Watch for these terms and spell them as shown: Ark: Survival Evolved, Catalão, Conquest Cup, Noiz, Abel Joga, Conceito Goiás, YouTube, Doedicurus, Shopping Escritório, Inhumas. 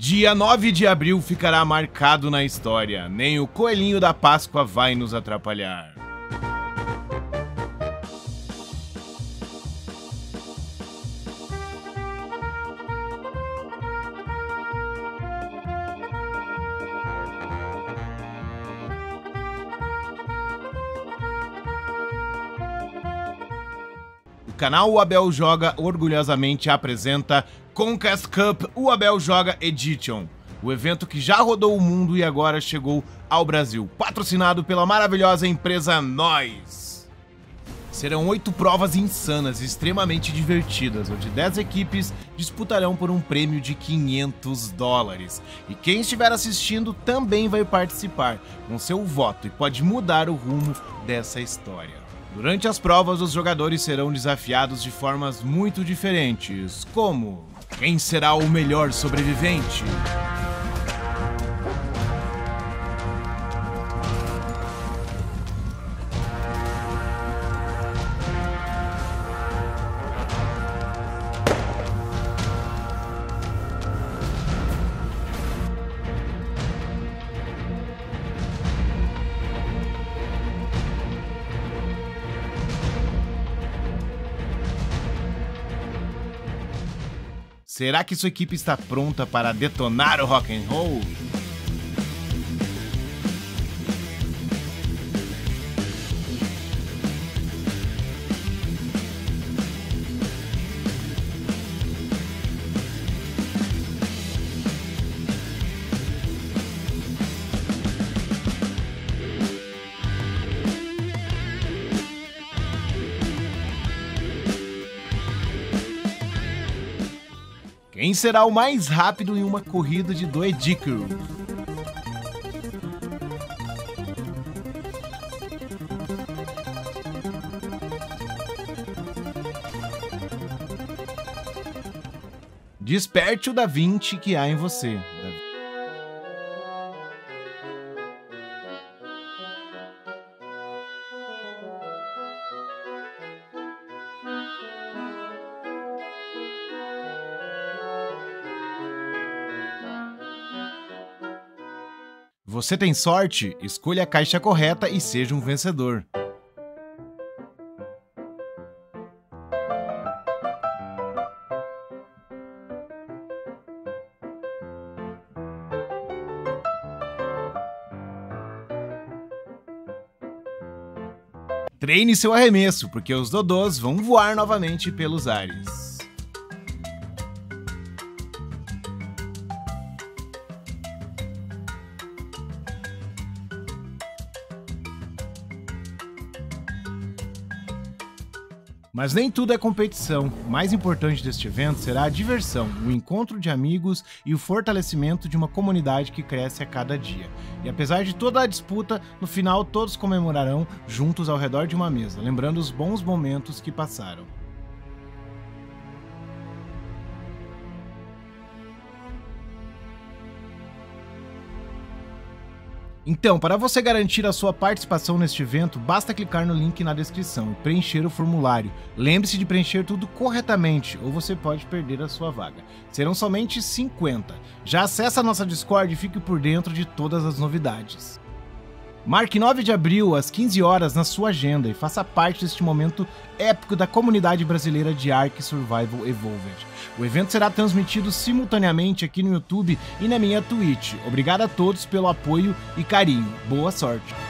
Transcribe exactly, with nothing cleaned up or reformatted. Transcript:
Dia nove de abril ficará marcado na história. Nem o coelhinho da Páscoa vai nos atrapalhar. O canal Abel Joga orgulhosamente apresenta Conquest Cup, o Abel Joga Edition, o evento que já rodou o mundo e agora chegou ao Brasil, patrocinado pela maravilhosa empresa Noiz. Serão oito provas insanas e extremamente divertidas, onde dez equipes disputarão por um prêmio de quinhentos dólares. E quem estiver assistindo também vai participar com seu voto e pode mudar o rumo dessa história. Durante as provas, os jogadores serão desafiados de formas muito diferentes, como... Quem será o melhor sobrevivente? Será que sua equipe está pronta para detonar o rock and roll? Quem será o mais rápido em uma corrida de Doedicurus? Desperte o Da Vinci que há em você. Você tem sorte? Escolha a caixa correta e seja um vencedor. Treine seu arremesso, porque os dodôs vão voar novamente pelos ares. Mas nem tudo é competição. O mais importante deste evento será a diversão, o encontro de amigos e o fortalecimento de uma comunidade que cresce a cada dia. E apesar de toda a disputa, no final todos comemorarão juntos ao redor de uma mesa, lembrando os bons momentos que passaram. Então, para você garantir a sua participação neste evento, basta clicar no link na descrição e preencher o formulário. Lembre-se de preencher tudo corretamente, ou você pode perder a sua vaga. Serão somente cinquenta. Já acesse a nossa Discord e fique por dentro de todas as novidades. Marque nove de abril, às quinze horas, na sua agenda e faça parte deste momento épico da comunidade brasileira de Ark: Survival Evolved. O evento será transmitido simultaneamente aqui no YouTube e na minha Twitch. Obrigado a todos pelo apoio e carinho. Boa sorte!